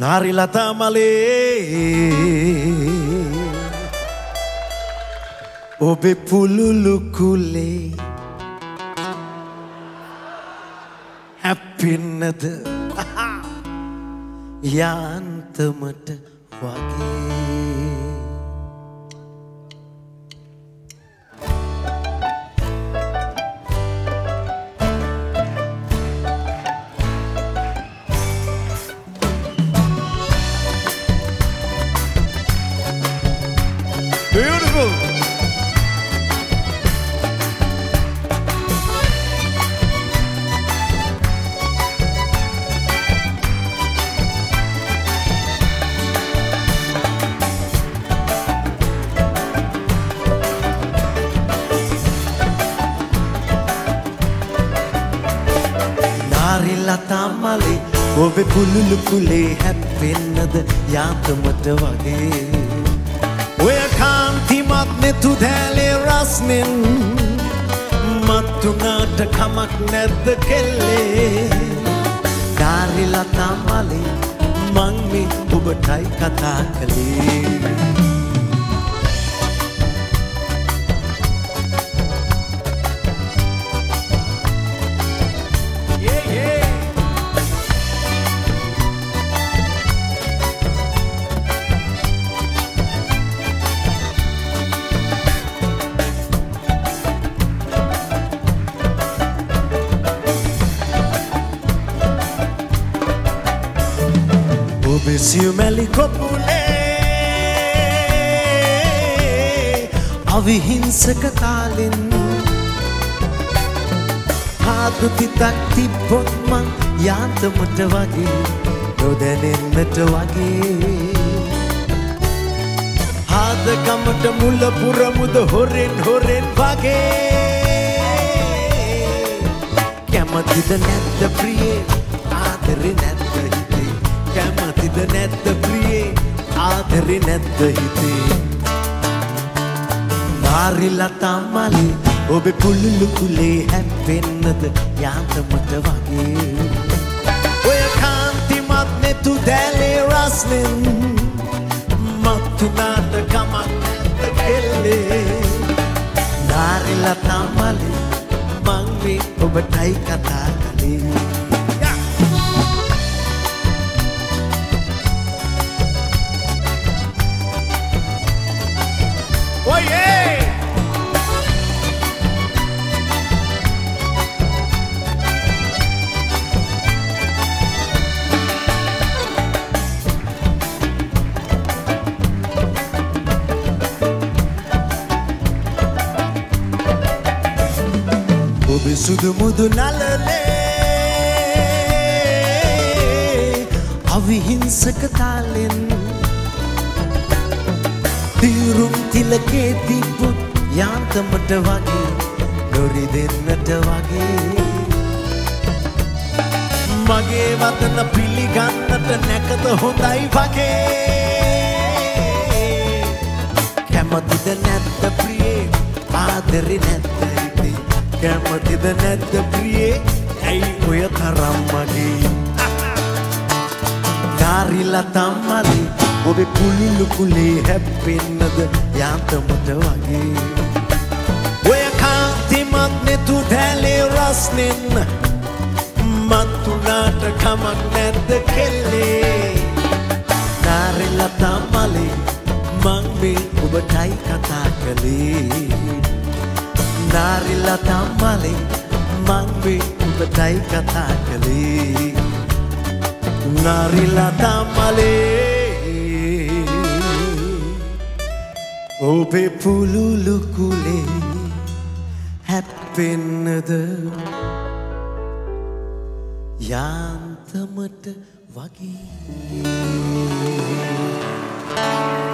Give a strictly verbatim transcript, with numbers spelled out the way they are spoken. Narilatha Male, obe pululucule, happy nada, yantamata wage. Beautiful. Narilatha Male, obe pululu pule happinada yantamata wage. Oya kanthi matne tu dhale rasnin mattunata kamak nadda kelle Narilatha Male man me obatai katha kale. Obe siumeli kopule avihinsaka taalin haadu titak tibbot man yantamata wage nodanennata wage haada kamata mula pura muda horen horen wage kemathida nathda priye aadare nathda hite kemathida nathda priye aadare nathda hite. Narilatha Male, obe pululu kule happinada yantamata wage. Oya kanthi matne tu dhale rasnin mattunata kamak nadda kelle Narilatha Male, man me obatai katha kale. Obe sudu mudu nalale avihinsaka taalin dirum tilake dippu yantamata wage nori dennata wage mage watana piligannata nakada hondai wage kemathida nathda priye aadare nathda hite කැමතිද නැද්ද ප්‍රියේ ඇයි ඔය තරම් මගේ. Narilatha Male, ඔබේ කුළුළු කුලේ හැප්පෙන්නද යාන්තමට වගේ. ඔය කාන්තිමත් නෙතු දැලේ රස්නෙන් මත්තුනාට කමක් නැද්ද කෙල්ලේ Narilatha Male, මං මේ ඔබටයි කතා කළේ. Narilatha Male, man me obatai katha kale. Narilatha Male, obe pululu kule happinada yantamata wage.